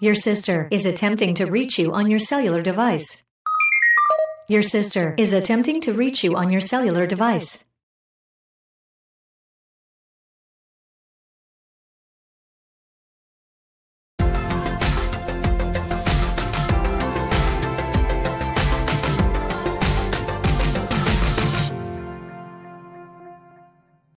Your sister is attempting to reach you on your cellular device. Your sister is attempting to reach you on your cellular device.